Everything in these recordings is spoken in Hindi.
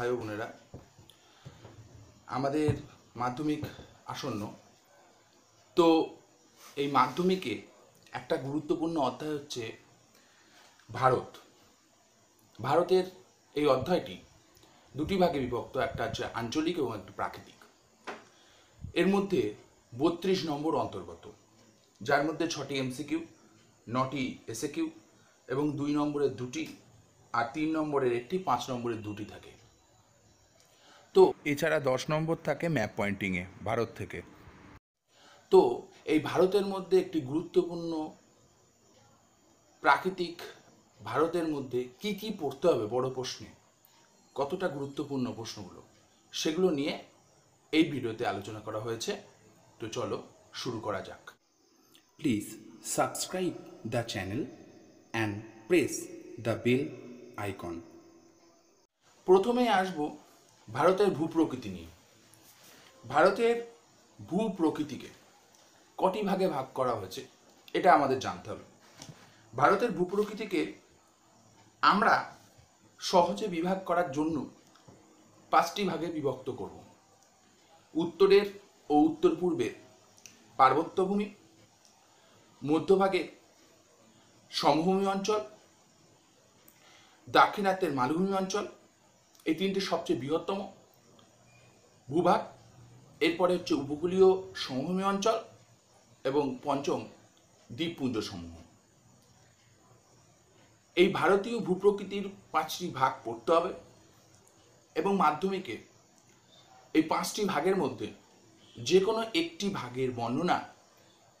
भाई बोनेरा आमादेर माध्यमिक आसन्न तो ये माध्यमिके एक गुरुत्वपूर्ण अध्याय होच्छे भारत। भारतेर ये अध्यायटी दुटी भागे विभक्त, एक होच्छे आंचलिक और एक प्राकृतिक। एर मध्य 32 नम्बर अंतर्गत, जार मध्य 6टी एमसीक्यू, 9टी एसएक्यू एवं 2 नम्बरे 2टी और 3 नम्बरेर 1टी, 5 नम्बरेर 2टी थाके। तो एछाड़ा 10 नम्बर थाके मैप पॉइंटिंगे भारत थेके। तो ये भारतेर मध्य एक गुरुत्वपूर्ण प्राकृतिक, भारतेर मध्य की पढ़ते हबे बड़ प्रश्ने, कतटा गुरुत्वपूर्ण प्रश्नगुलो सेगुलो निये एई भिडियोते आलोचना करा हयेछे। तो चलो शुरू करा जाक। Please subscribe the channel and press the bell icon. प्रथमे आसबो भारतेर भूप्रकृति निये। भारतेर भूप्रकृतिके कटी भागे भाग करा हयेछे एटा आमादेर जानते हबे। भारतेर भूप्रकृतिके आमरा सहजे विभाग करार जोन्नो 5टी भागे विभक्त करब। उत्तरेर ओ उत्तर पूर्वे पार्वत्य भूमि, मध्यभागे समभूमि अंचल, दक्षिणातेर मालभूमि अंचल, ये तीनटे सबचेये बृहत्तम भूभाग। एरपर हच्छे उपकूलीय समभूमि अंचल एवं पंचम द्वीपपुंज समूह। ये भारतीय भूप्रकृतिर 5टी भाग पड़ते हबे एवं माध्यमिके ये 5टी भागेर मध्य जेकोनो एकटी भागेर बर्णना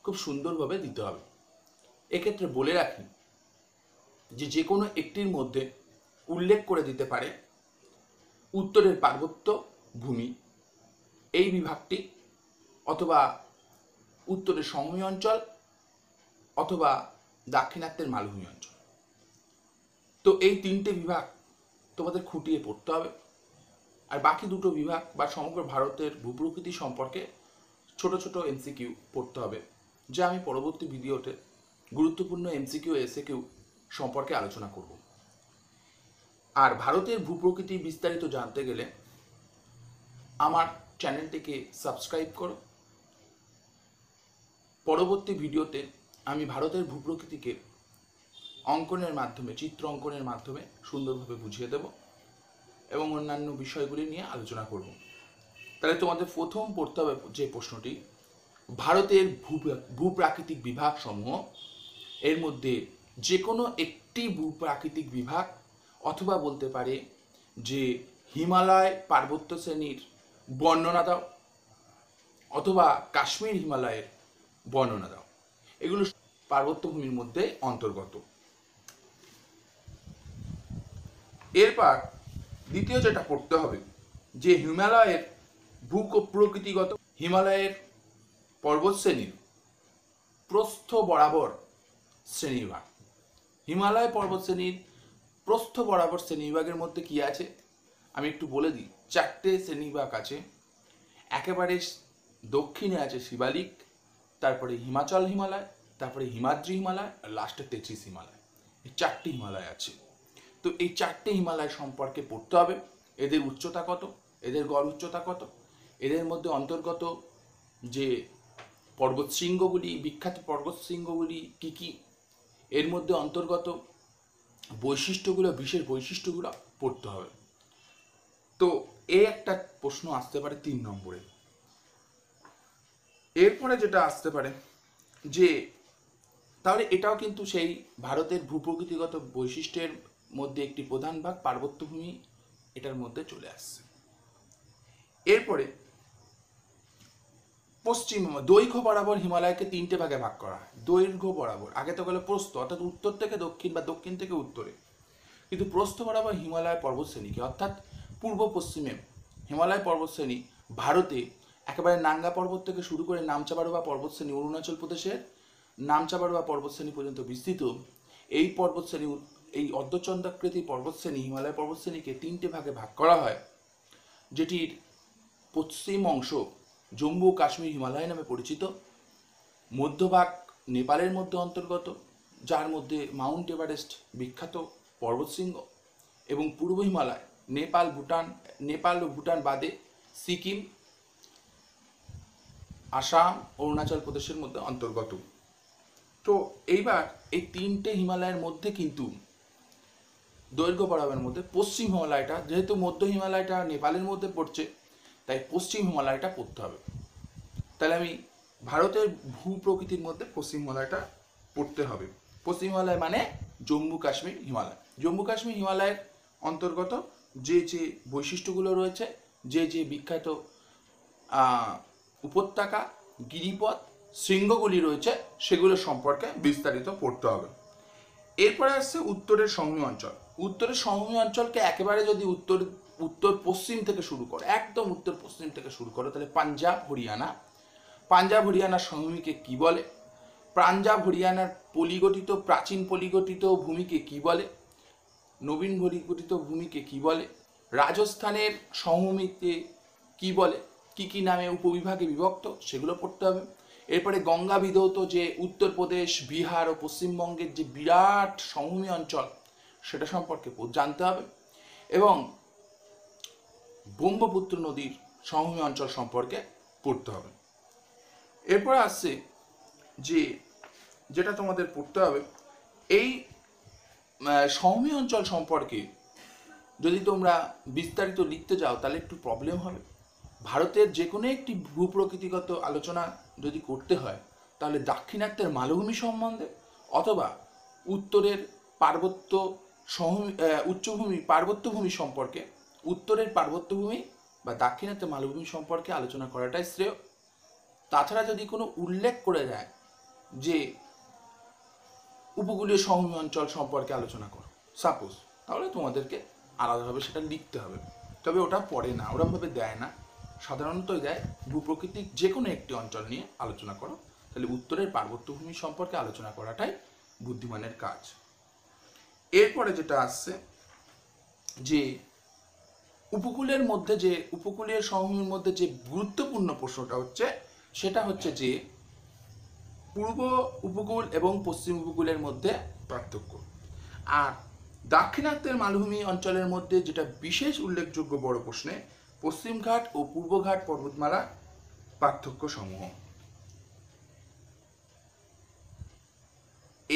खूब सुंदरभावे दिते हबे। एक क्षेत्रे बोले राखी जेकोनो एकटिर मध्य उल्लेख करे दिते पारे उत्तरेर पार्वत्य भूमि एई विभागटी, अथवा उत्तरेर समभूमि अंचल, अथवा दक्षिणातेर मालभूमि अंचल। तो ये तीनटे विभाग तुम्हारे खुटिए पड़ते हैं और बाकी दुटो विभाग बा समग्र भारतेर भूप्रकृति सम्पर्के छोटो छोटो एमसीक्यू पढ़ते हैं, जा आमी परवर्ती भिडियोते गुरुत्वपूर्ण एमसीक्यू एसएक्यू सम्पर्के आलोचना करब। और भारतेर भूप्रकृति विस्तारित तो जानते गेले आमार चैनलटिके सबस्क्राइब करो। परवर्ती भिडियोते आमी भारतेर भूप्रकृतिके अंकनेर माध्यमे, चित्र अंकनेर माध्यमे सुंदरभावे बुझिए देव एवं अन्यान्य विषयगुली निये आलोचना करब। ताहले तोमादेर प्रथम पढ़ते हबे जे प्रश्नटी, भारतेर भूप्राकृतिक विभाग समूह एर मध्य जेकोनो एकटी भूप्राकृतिक विभाग, अथवा बोलते पारे जे हिमालय पार्वत्य श्रेणीर बर्णना दाओ, अथवा काश्मीर हिमालयेर बर्णना दाओ। एगुलो पार्वत्य भूमिर मध्य अंतर्गत। एरपर द्वितीय जेटा पढ़ते हबे जे हिमालयेर भूप्रकृतिगत। हिमालयेर पर्वत श्रेणीर प्रस्थ बराबर श्रेणीविभाग, हिमालय पर्वत श्रेणीर प्रस्थ बराबर श्रेणीविभागेर मध्य कि आछे आमि एकटु बोले दिई। 4टে श्रेणीविभाग आछे। एकेबारे दक्षिणे आछे शिवालिक, तारपरे हिमाचल हिमालय, तारपरे हिमाद्रि हिमालय और लास्टे तेत्रिश हिमालय। एई 4টি हिमालय आछे। तो ये 4टे हिमालय सम्पर्के पढ़ते हबे। एदेर उच्चता कत, एदेर गड़ उच्चता कत, एदेर मध्य अंतर्गत जे पर्वत शृंगगुली, विख्यात पर्वत शृंगगुली की एर मध्य अंतर्गत वैशिष्ट्यगुलो, विशेष वैशिष्ट्यगुलो पढ़ते हबे। तो ये एकटा प्रश्न आसते पारे 3 नम्बरे। एरपरे जेटा आसते पारे जे ताहले एटाओ किन्तु सेई भारतेर भूप्रकृतिगत वैशिष्ट्येर मध्य एक प्रधान भाग पार्वत्य भूमि एटार मध्य चले आसछे। एरपरे पश्चिम दैर्घ्य बराबर हिमालय के 3टे भागे भाग करा हय। दैर्घ्य बराबर आगे तो गेलो प्रस्थ, अर्थात उत्तर थेके दक्षिण बा दक्षिण थेके उत्तरे, किन्तु प्रस्थ बराबर हिमालय पर्वत श्रेणी के, अर्थात पूर्व पश्चिमे हिमालय पर्वत श्रेणी भारते एकेबारे नांगा पर्वत थेके शुरू करे नामचाबारुआ पर्वत श्रेणी अरुणाचल प्रदेशेर नामचाबारुआ पर्वत श्रेणी पर्यन्त विस्तृत। एई पर्वत श्रेणी এই অর্ধচন্দ্রাকৃতি পর্বত শ্রেণী হিমালয় পর্বত শ্রেণীকে 3টে ভাগে ভাগ করা হয়, যেটির পশ্চিম অংশ জম্মু কাশ্মীর হিমালয় নামে পরিচিত, মধ্যভাগ নেপালের মধ্যে অন্তর্গত, যার মধ্যে মাউন্ট এভারেস্ট বিখ্যাত পর্বতশৃঙ্গ, এবং পূর্ব হিমালয় नेपाल और भूटान बादे सिक्किम आसाम अरुणाचल प्रदेशेर मध्य अंतर्गत। तो एइबार एइ तीनटे हिमालयेर मध्य किन्तु दैर्घ्य बराबर मध्य पश्चिम हिमालयटा जेहेतु मध्य हिमालयटा नेपालेर मध्य पड़छे ताई पश्चिम हिमालयटा पड़ते हबे। ताहले आमि भारतेर भूप्रकृतिर मध्य पश्चिम हिमालयटा पड़ते हबे। पश्चिम हिमालय माने जम्मू काश्मीर हिमालय। जम्मू काश्मीर हिमालयेर अंतर्गत जे जे वैशिष्ट्यगुलो रयेछे जे जे विख्यात उपत्यका गिरिपथ शृंगगुली रयेछे सेगुलो सम्पर्के विस्तारित पड़ते हबे। एरपर आसछे उत्तरेर समभूमि अंचल। उत्तरेर समभूमि अंचलके एकेबारे यदि उत्तर पश्चिम थेके शुरू करो एकदम उत्तर पश्चिम थेके शुरू करो ताहले पांजाब हरियाना समभूमिके कि बोले, पांजाब हरियानार पलिगठित प्राचीन पलिगठित भूमिके कि बोले, नवीन पलिगठित भूमिके कि बोले, राजस्थानेर समभूमिके कि बोले, कि नामे उपविभागे विभक्त सेगुलो पढ़ते हबे। एरपरे गंगा विधौत जे उत्तर प्रदेश बिहार और पश्चिम बंगेर जे बिराट समभूमि अंचल सेटा सम्पर्के जानते हबे एवं ब्रह्मपुत्र नदीर समभूमि अंचल सम्पर्के पढ़ते हबे। एरपर आसछे जे जेटा तोमादेर पढ़ते हबे एई समभूमि अंचल सम्पर्के यदि तोमरा विस्तारित लिखते जाओ ताहले एकटु प्रब्लेम हबे। भारतेर जेकोनो एकटी भूप्रकृतिगत आलोचना यदि करते हय ताहले दक्षिणात्येर मालभूमि सम्बन्धे अथवा उत्तरेर पार्वत्य उच्चभूमि पार्वत्यभूमि सम्पर्के उत्तरेर पार्वत्यभूमि बा दक्षिणात्य मालभूमि सम्पर्के आलोचना कराटाई श्रेय। ताछाड़ा यदि कोनो उल्लेख करे जाय जे उपकूलीय समभूमि अंचल सम्पर्के आलोचना करो सपोज ताहले तोमादेरके आलादाभाबे सेटा लिखते हबे। तबे ओटा पड़े ना ओरमभाबे देय ना साधारणत देय भूप्रकृतिक जेकोनो एकटी अंचल निये आलोचना करो ताहले उत्तरेर पार्वत्यभूमि सम्पर्के आलोचना कराटाई बुद्धिमानेर काज। एरपरे जेटा आसछे जे उपकूलेर मध्य जे उपकूलीय समभूमिर मध्य जे गुरुत्वपूर्ण प्रश्नटा होच्छे सेटा होच्छे जे पूर्व उपकूल एवं पश्चिम उपकूलेर मध्य पार्थक्य आर दक्षिणात्येर मालभूमि अंचलेर मध्य जेटा विशेष उल्लेखयोग्य बड़ प्रश्ने पश्चिम घाट और पूर्व घाट पर्वतमाला पार्थक्य समूह।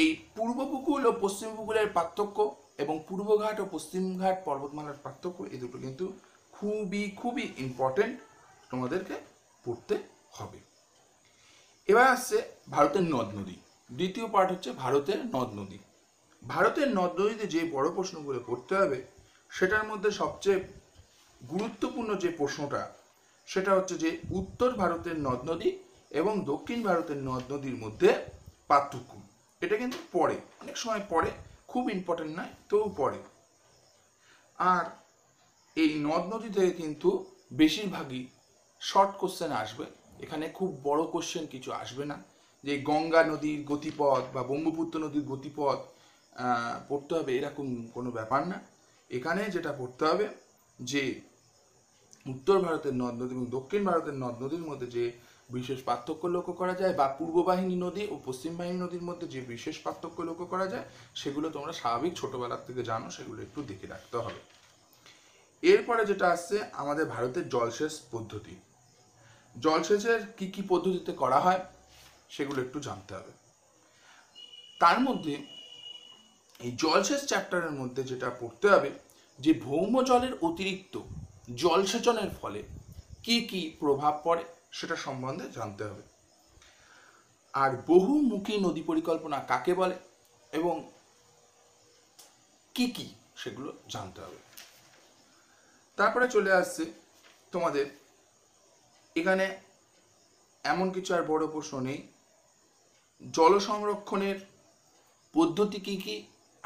এই পূর্ব উপকূল ও পশ্চিম উপকূলের পার্থক্য এবং পূর্ব ঘাট ও পশ্চিম ঘাট পর্বতমালার পার্থক্য এই দুটো কিন্তু খুবই ইম্পর্টেন্ট তোমাদেরকে পড়তে হবে। এবার আসছে ভারতের নদ নদী। দ্বিতীয় পার্ট হচ্ছে ভারতের নদ নদী। ভারতের নদ নদীতে যে বড় প্রশ্নগুলো পড়তে হবে সেটার মধ্যে সবচেয়ে গুরুত্বপূর্ণ যে প্রশ্নটা সেটা হচ্ছে যে উত্তর ভারতের নদ নদী এবং দক্ষিণ ভারতের নদ নদীর মধ্যে পার্থক্য। এটা কিন্তু পড়ে অনেক সময় পড়ে খুব ইম্পর্টেন্ট নয় তো পড়ে। আর এই নদ নদী থেকে কিন্তু বেশিরভাগই শর্ট কোশ্চেন আসবে, এখানে খুব বড় কোশ্চেন কিছু আসবে না। যে গঙ্গা নদীর গতিপথ বা ব্রহ্মপুত্র নদীর গতিপথ পড়তে হবে এরকম কোনো ব্যাপার না। এখানে যেটা পড়তে হবে যে উত্তর ভারতের নদ নদী এবং দক্ষিণ ভারতের নদ নদীর মধ্যে যে বিশেষ পার্থক্য লক্ষ্য করা যায় বা পূর্ব বাহিনী নদী ও পশ্চিম বাহিনী নদীর মধ্যে যে বিশেষ পার্থক্য লক্ষ্য করা যায় সেগুলো তোমরা স্বাভাবিক ছোটবেলা থেকে জানো, সেগুলো একটু দেখে রাখতে হবে। এরপরে যেটা আসছে আমাদের ভারতের জলসেচ পদ্ধতি। জলসেচের কি পদ্ধতিতে করা হয় সেগুলো একটু জানতে হবে। তার মধ্যে এই জলসেচ চ্যাপ্টারের মধ্যে যেটা পড়তে হবে যে ভৌম জলের অতিরিক্ত জলসেচনের ফলে কি প্রভাব পড়ে সেটা সম্বন্ধে জানতে হবে। আর বহুমুখী নদী পরিকল্পনা কাকে বলে এবং কি সেগুলো জানতে হবে। তারপরে চলে আসছে তোমাদের এখানে এমন কিছু আর বড় প্রশ্ন নেই। জল সংরক্ষণের পদ্ধতি কি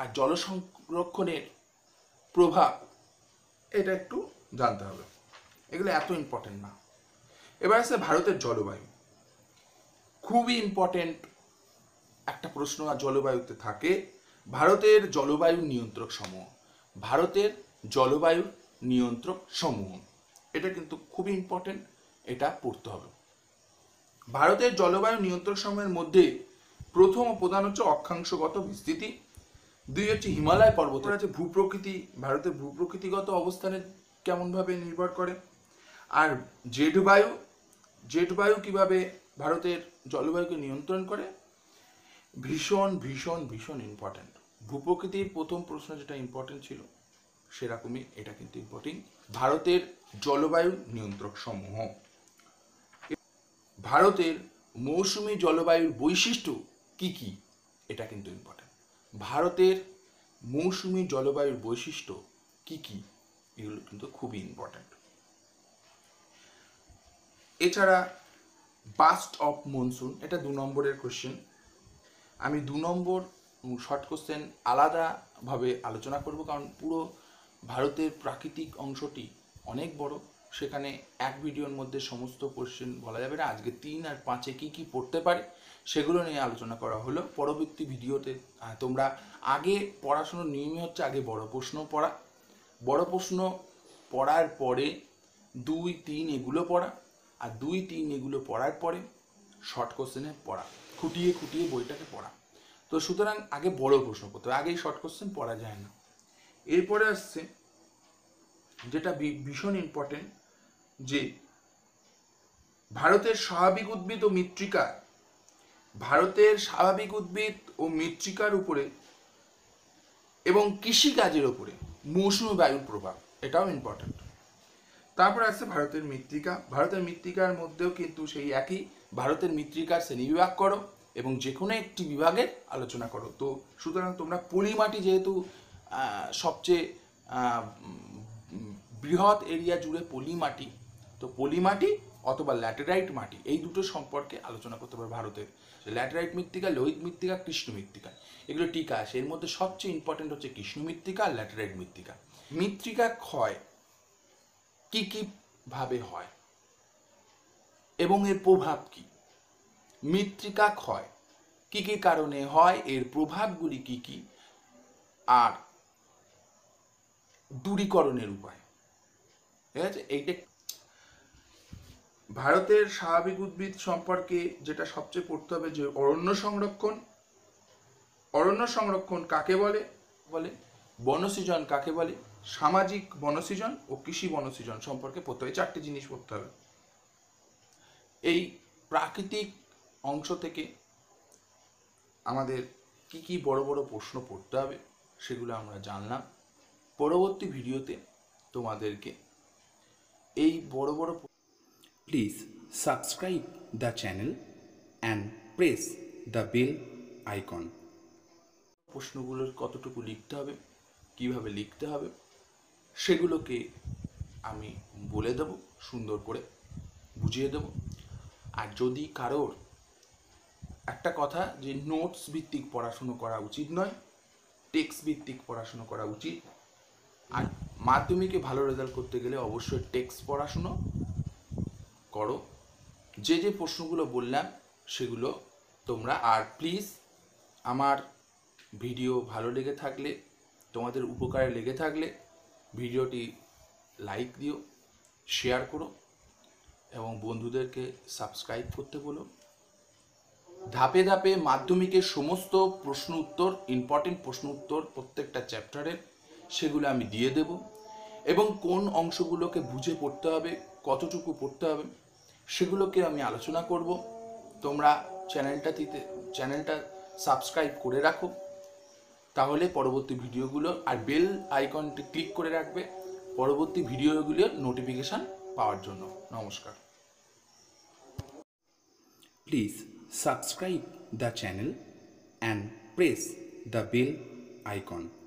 আর জল সংরক্ষণের প্রভাব এটা একটু জানতে হবে, এগুলো এত ইম্পর্টেন্ট না। এবার আসছে ভারতের জলবায়ু। খুবই ইম্পর্টেন্ট একটা প্রশ্ন আর জলবায়ুতে থাকে ভারতের জলবায়ু নিয়ন্ত্রক সমূহ। ভারতের জলবায়ু নিয়ন্ত্রক সমূহ এটা কিন্তু খুবই ইম্পর্টেন্ট, এটা পড়তে হবে। ভারতের জলবায়ু নিয়ন্ত্রক সমূহের মধ্যে প্রথম ও প্রধান হচ্ছে অক্ষাংশগত বিস্তৃতি, দুই হচ্ছে হিমালয় পর্বত। আছে ভূপ্রকৃতি, ভারতের ভূপ্রকৃতিগত অবস্থানে কেমনভাবে নির্ভর করে। আর জেডবায়ু, জেডবায়ু কীভাবে ভারতের জলবায়ুকে নিয়ন্ত্রণ করে, ভীষণ ভীষণ ভীষণ ইম্পর্ট্যান্ট। ভূপ্রকৃতির প্রথম প্রশ্ন যেটা ইম্পর্ট্যান্ট ছিল সেরকমই এটা কিন্তু ইম্পর্ট্যান্ট। ভারতের জলবায়ু নিয়ন্ত্রক সমূহ, ভারতের মৌসুমি জলবায়ুর বৈশিষ্ট্য কি কি, এটা কিন্তু ইম্পর্ট্যান্ট। ভারতের মৌসুমি জলবায়ুর বৈশিষ্ট্য কি কি, এগুলো কিন্তু খুবই ইম্পর্ট্যান্ট। এছাড়া বাস্ট অফ মনসুন, এটা 2 নম্বরের কোশ্চেন। আমি 2 নম্বর শর্ট কোশ্চেন আলাদাভাবে আলোচনা করব, কারণ পুরো ভারতের প্রাকৃতিক অংশটি অনেক বড়, সেখানে এক ভিডিওর মধ্যে সমস্ত কোশ্চেন বলা যাবে না। আজকে 3 আর 5-এ কী কী পড়তে পারে সেগুলো নিয়ে আলোচনা করা হলো। পরবর্তী ভিডিওতে তোমরা আগে পড়াশোনার নিয়মই হচ্ছে আগে বড় প্রশ্ন পড়া, বড় প্রশ্ন পড়ার পরে 2, 3 এগুলো পড়া, আর 2, 3 এগুলো পড়ার পরে শর্ট কোশ্চেনে পড়া, খুঁটিয়ে খুঁটিয়ে বইটাকে পড়া। তো সুতরাং আগে বড় প্রশ্ন করতে হবে, আগেই শর্ট কোশ্চেন পড়া যায় না। এরপরে আসছে যেটা ভীষণ ইম্পর্টেন্ট, যে ভারতের স্বাভাবিক উদ্ভিদ ও মৃত্তিকা, ভারতের স্বাভাবিক উদ্ভিদ ও মৃত্তিকার উপরে এবং কৃষিকাজের উপরে মৌসুমি বায়ুর প্রভাব, এটাও ইম্পর্টেন্ট। তারপরে আসছে ভারতের মৃত্তিকা, ভারতের মৃত্তিকার মধ্যেও কিন্তু সেই একই, ভারতের মৃত্তিকার শ্রেণীবিভাগ করো এবং যে কোনো একটি বিভাগের আলোচনা করো। তো সুতরাং তোমরা পলিমাটি, যেহেতু সবচেয়ে বৃহৎ এরিয়া জুড়ে পলিমাটি, তো পলিমাটি অথবা ল্যাটেরাইট মাটি, এই দুটো সম্পর্কে আলোচনা করতে পারবে। ভারতের ল্যাটেরাইট মৃত্তিকা, লোহিত মৃত্তিকা, কৃষ্ণ মৃত্তিকা, এগুলো টিকা আসে। এর মধ্যে সবচেয়ে ইম্পর্টেন্ট হচ্ছে কৃষ্ণ মৃত্তিকা আর ল্যাটেরাইট মৃত্তিকা। মৃত্তিকা ক্ষয় কী কীভাবে হয় এবং এর প্রভাব কী, মৃত্তিকা ক্ষয় কী কী কারণে হয়, এর প্রভাবগুলি কী কী, আর দূরীকরণের উপায়, ঠিক আছে। এইটা ভারতের স্বাভাবিক উদ্ভিদ সম্পর্কে যেটা সবচেয়ে পড়তে হবে, যে অরণ্য সংরক্ষণ, অরণ্য সংরক্ষণ কাকে বলে, বনসৃজন কাকে বলে, সামাজিক বনসৃজন ও কৃষি বনসৃজন সম্পর্কে পড়তে হবে। 4টে জিনিস পড়তে হবে এই প্রাকৃতিক অংশ থেকে। আমাদের কি কি বড় বড় প্রশ্ন পড়তে হবে সেগুলো আমরা জানলাম। পরবর্তী ভিডিওতে তোমাদেরকে এই বড় বড়, please subscribe the channel and press the bell icon. প্রশ্নগুলোর কতটুকু লিখতে হবে, কিভাবে লিখতে হবে, সেগুলোকে আমি বলে দেব, সুন্দর করে বুঝিয়ে দেব। আর যদি কারোর একটা কথা, যে নোটস ভিত্তিক পড়াশুনো করা উচিত নয়, টেক্সট ভিত্তিক পড়াশুনো করা উচিত। আর মাধ্যমিকে ভালো রেজাল্ট করতে গেলে অবশ্যই টেক্সট পড়াশুনো করো। যে যে প্রশ্নগুলো বললাম সেগুলো তোমরা, আর প্লিজ আমার ভিডিও ভালো লেগে থাকলে, তোমাদের উপকারে লেগে থাকলে ভিডিওটি লাইক দিও, শেয়ার করো এবং বন্ধুদেরকে সাবস্ক্রাইব করতে বলো। ধাপে ধাপে মাধ্যমিকের সমস্ত প্রশ্ন উত্তর, ইম্পর্টেন্ট প্রশ্ন উত্তর প্রত্যেকটা চ্যাপ্টারের, সেগুলো আমি দিয়ে দেব। এবং কোন অংশগুলোকে বুঝে পড়তে হবে, কতটুকু পড়তে হবে, সেগুলোকে আমি আলোচনা করব। তোমরা চ্যানেলটা সাবস্ক্রাইব করে রাখো, তাহলে পরবর্তী ভিডিওগুলো, আর বেল আইকনটি ক্লিক করে রাখবে পরবর্তী ভিডিওগুলোর নোটিফিকেশান পাওয়ার জন্য। নমস্কার। Please subscribe the channel and press the bell icon.